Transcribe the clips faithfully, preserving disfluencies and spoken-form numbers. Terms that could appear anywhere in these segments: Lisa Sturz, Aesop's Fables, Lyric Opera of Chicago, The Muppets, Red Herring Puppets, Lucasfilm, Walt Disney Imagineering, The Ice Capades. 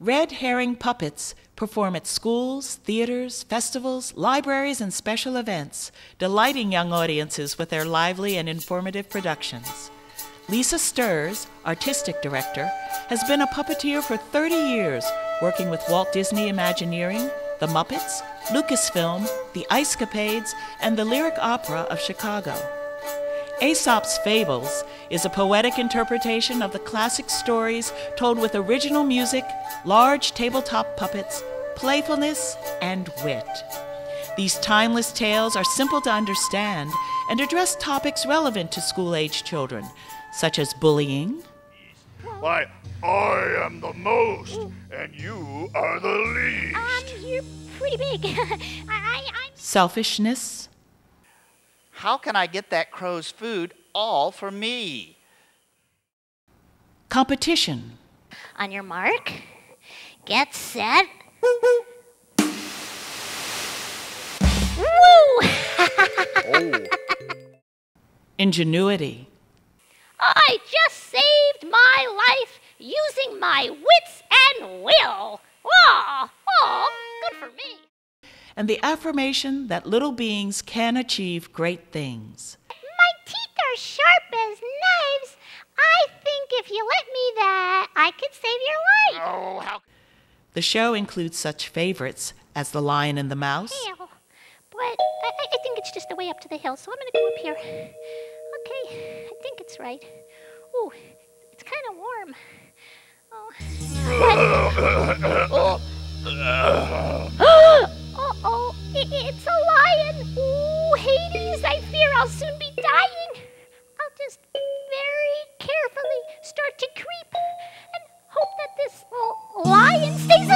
Red Herring Puppets perform at schools, theaters, festivals, libraries, and special events, delighting young audiences with their lively and informative productions. Lisa Sturz, artistic director, has been a puppeteer for thirty years, working with Walt Disney Imagineering, The Muppets, Lucasfilm, The Ice Capades, and the Lyric Opera of Chicago. Aesop's Fables is a poetic interpretation of the classic stories told with original music, large tabletop puppets, playfulness, and wit. These timeless tales are simple to understand and address topics relevant to school-age children, such as bullying. Why, I am the most, and you are the least. Um, you're pretty big. I, I, I'm... Selfishness. How can I get that crow's food all for me? Competition. On your mark, get set. Woo! Oh. Ingenuity. I just saved my life using my wits and will. Oh, oh, good for me. And the affirmation that little beings can achieve great things. My teeth are sharp as knives. I think if you let me that, I could save your life. Oh, how... The show includes such favorites as The Lion and the Mouse. Ew. But I, I think it's just the way up to the hill, so I'm going to go up here. Okay, I think it's right. Ooh, it's kind of warm. Oh. But... oh. Uh-oh, it's a lion! Ooh, Hades, I fear I'll soon be dying! I'll just very carefully start to creep and hope that this lion stays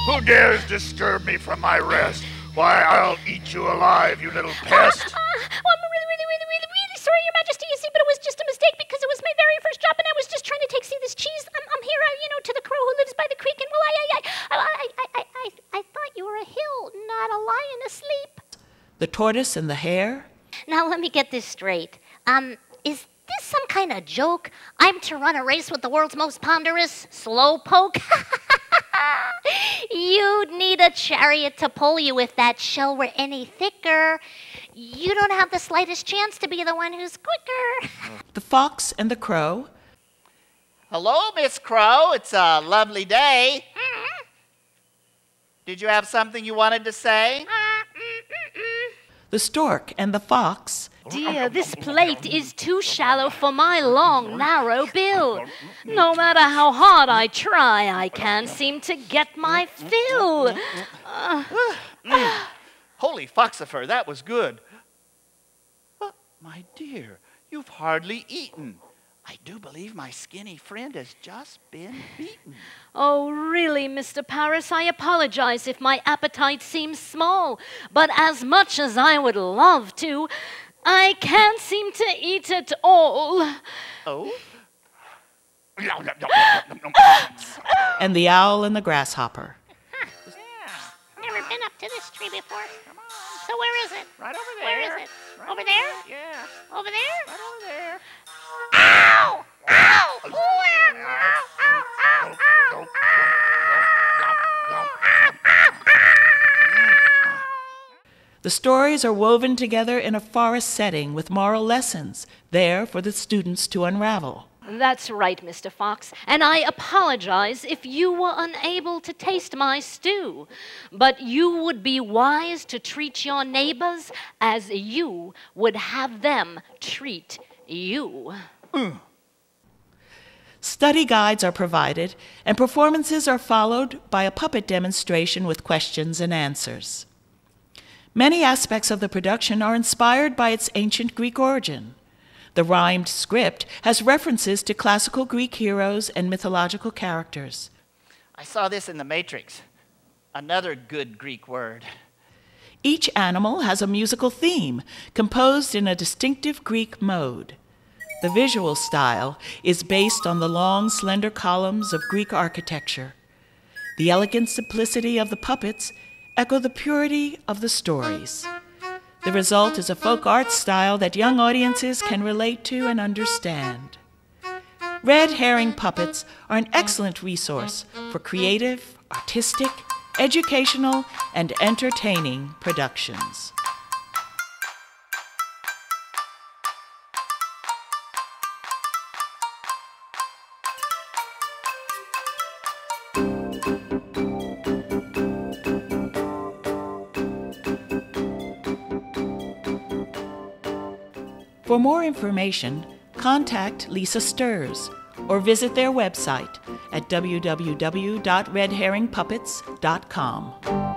asleep! Who dares disturb me from my rest? Why, I'll eat you alive, you little pest! Uh, uh, well, I'm really, really, really, really, really sorry, Your Majesty, you see, but it was just a mistake because it was my very first job and I was just trying to take, see, this cheese. I'm, I'm here, I, you know, to the crow who lives by the creek, and well, I, I, I, I, I, I, I thought you were a hill, not a lion asleep. The tortoise and the hare? Now, let me get this straight. Um, is this some kind of joke? I'm to run a race with the world's most ponderous slowpoke? You'd need a chariot to pull you if that shell were any thicker. You don't have the slightest chance to be the one who's quicker. The fox and the crow. Hello, Miss Crow. It's a lovely day. Mm-hmm. Did you have something you wanted to say? Uh, mm-mm-mm. The stork and the fox. Dear, this plate is too shallow for my long, narrow bill. No matter how hard I try, I can't seem to get my fill. Uh, mm. Holy foxifer, that was good. But, my dear, you've hardly eaten. I do believe my skinny friend has just been beaten. Oh, really, Mister Paris, I apologize if my appetite seems small. But as much as I would love to, I can't seem to eat it all. Oh? And the owl and the grasshopper. Huh. Yeah. Never been up to this tree before. Come on. So where is it? Right over there. Where is it? Right over there? Yeah. Over there? Right over there. Ow! Ow! Ow! Ow! Ow! Ow! Ow! Ow! The stories are woven together in a forest setting with moral lessons, there for the students to unravel. That's right, Mister Fox, and I apologize if you were unable to taste my stew, but you would be wise to treat your neighbors as you would have them treat you. Mm. Study guides are provided, and performances are followed by a puppet demonstration with questions and answers. Many aspects of the production are inspired by its ancient Greek origin. The rhymed script has references to classical Greek heroes and mythological characters. I saw this in The Matrix, another good Greek word. Each animal has a musical theme composed in a distinctive Greek mode. The visual style is based on the long, slender columns of Greek architecture. The elegant simplicity of the puppets echo the purity of the stories. The result is a folk art style that young audiences can relate to and understand. Red Herring Puppets are an excellent resource for creative, artistic, educational, and entertaining productions. For more information, contact Lisa Sturz or visit their website at w w w dot red herring puppets dot com.